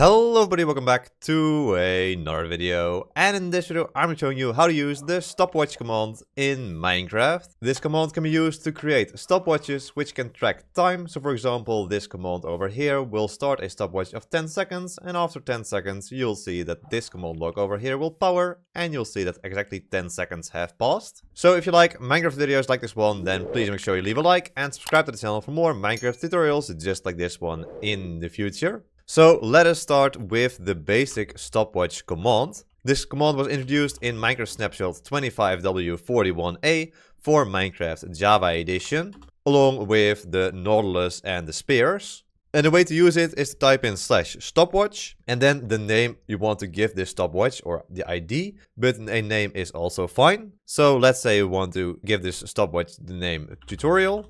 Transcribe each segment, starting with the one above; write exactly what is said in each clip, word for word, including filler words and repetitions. Hello everybody, welcome back to another video, and in this video I'm showing you how to use the stopwatch command in Minecraft. This command can be used to create stopwatches which can track time. So for example, this command over here will start a stopwatch of ten seconds, and after ten seconds you'll see that this command log over here will power, and you'll see that exactly ten seconds have passed. So if you like Minecraft videos like this one, then please make sure you leave a like and subscribe to the channel for more Minecraft tutorials just like this one in the future. So let us start with the basic stopwatch command. This command was introduced in Minecraft Snapshot twenty-five W forty-one A for Minecraft Java Edition, along with the Nautilus and the Spears. And the way to use it is to type in slash stopwatch and then the name you want to give this stopwatch, or the I D, but a name is also fine. So let's say you want to give this stopwatch the name tutorial.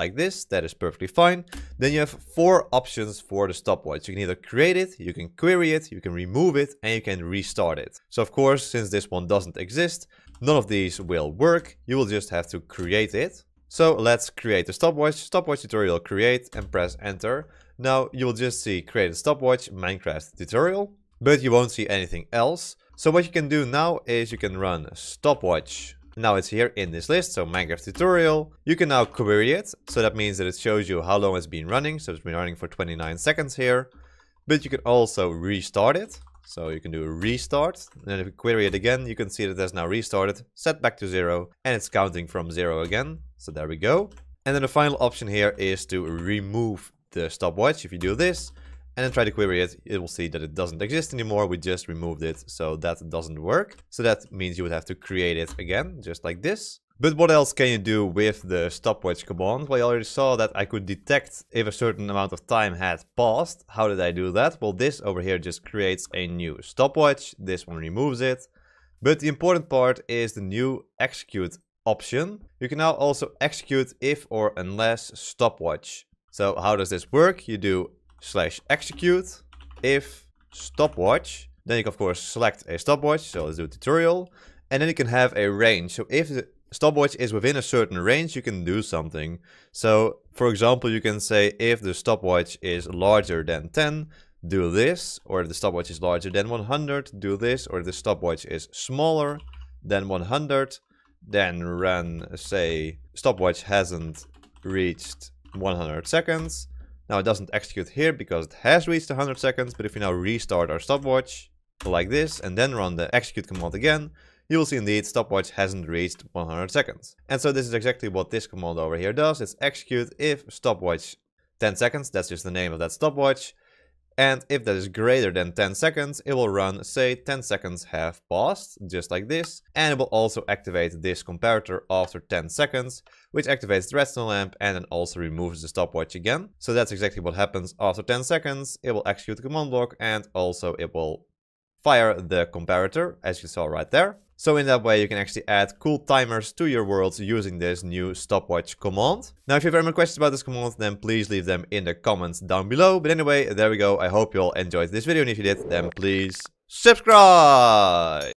Like this, that is perfectly fine. Then you have four options for the stopwatch. You can either create it, you can query it, you can remove it, and you can restart it. So of course, since this one doesn't exist, none of these will work. You will just have to create it. So let's create the stopwatch, stopwatch tutorial create, and press enter. Now you'll just see create a stopwatch Minecraft tutorial, but you won't see anything else. So what you can do now is you can run stopwatch. Now it's here in this list, so Minecraft tutorial. You can now query it, so that means that it shows you how long it's been running. So it's been running for twenty-nine seconds here. But you can also restart it, so you can do a restart. And then if you query it again, you can see that it has now restarted, set back to zero, and it's counting from zero again. So there we go. And then the final option here is to remove the stopwatch. If you do this and then try to query it, it will see that it doesn't exist anymore. We just removed it, so that doesn't work. So that means you would have to create it again, just like this. But what else can you do with the stopwatch command? Well, you already saw that I could detect if a certain amount of time had passed. How did I do that? Well, this over here just creates a new stopwatch. This one removes it. But the important part is the new execute option. You can now also execute if or unless stopwatch. So how does this work? You do slash execute if stopwatch, then you can of course select a stopwatch, so let's do a tutorial, and then you can have a range. So if the stopwatch is within a certain range, you can do something. So for example, you can say if the stopwatch is larger than ten, do this, or if the stopwatch is larger than one hundred, do this, or if the stopwatch is smaller than one hundred, then run say stopwatch hasn't reached one hundred seconds. Now it doesn't execute here because it has reached one hundred seconds, but if we now restart our stopwatch like this and then run the execute command again, you will see indeed stopwatch hasn't reached one hundred seconds. And so this is exactly what this command over here does. It's execute if stopwatch ten seconds, that's just the name of that stopwatch, and if that is greater than ten seconds, it will run say ten seconds have passed, just like this, and it will also activate this comparator after ten seconds, which activates the redstone lamp and then also removes the stopwatch again. So that's exactly what happens after ten seconds. It will execute the command block, and also it will fire the comparator, as you saw right there. So in that way you can actually add cool timers to your worlds using this new stopwatch command. Now if you have any more questions about this command, then please leave them in the comments down below. But anyway, there we go. I hope you all enjoyed this video, and if you did, then please subscribe!